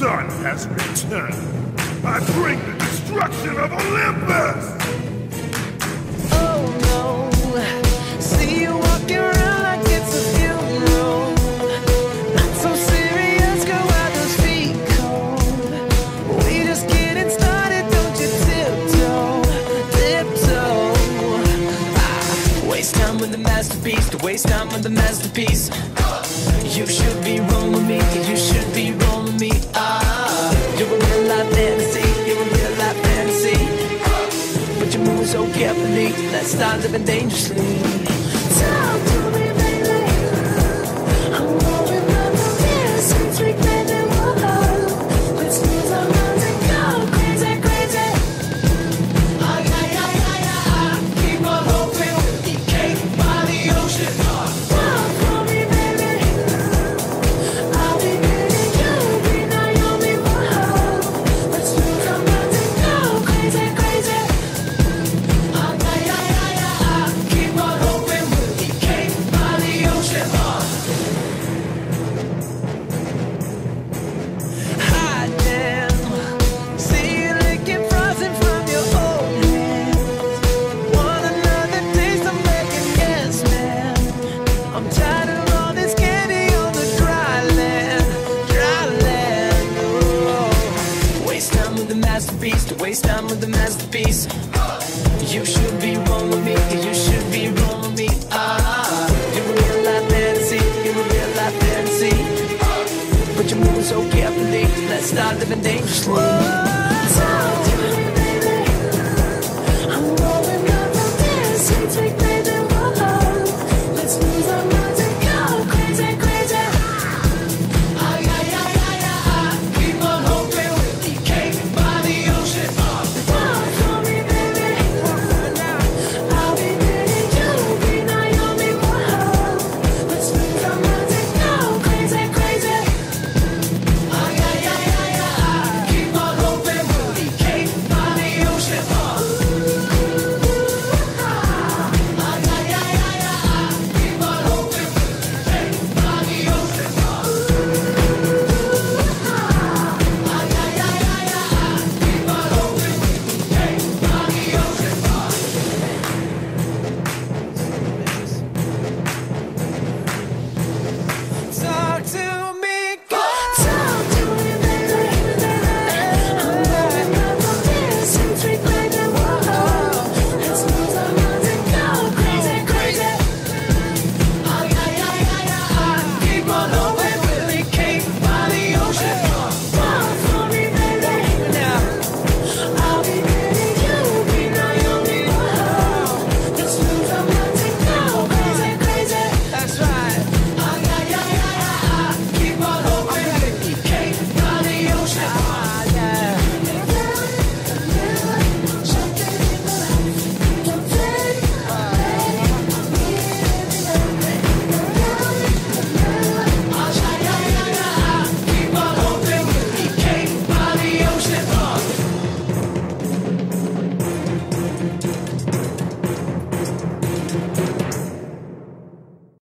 sun has returned. I bring the destruction of Olympus! Oh no, see you walking around like it's a funeral. Not so serious, go out those feet cold. We just getting started, don't you tiptoe, tiptoe. Ah, waste time with the masterpiece, to waste time with the masterpiece. You should be rolling me, you should be rolling me. You're a real life fantasy, you're a real life fantasy. But you're moving so carefully, let's start living dangerously. Talk to me, baby. I'm rolling up my tears since we met the world. Let's lose our minds and go crazy, crazy. Ay, ay, ay, ay, ay. Keep on hoping we'll be cake by the ocean. To waste time with the masterpiece. You should be rolling me, you should be rolling me. You're a real life fantasy, you're a real life fantasy. But you're moving so carefully, let's start living dangerously.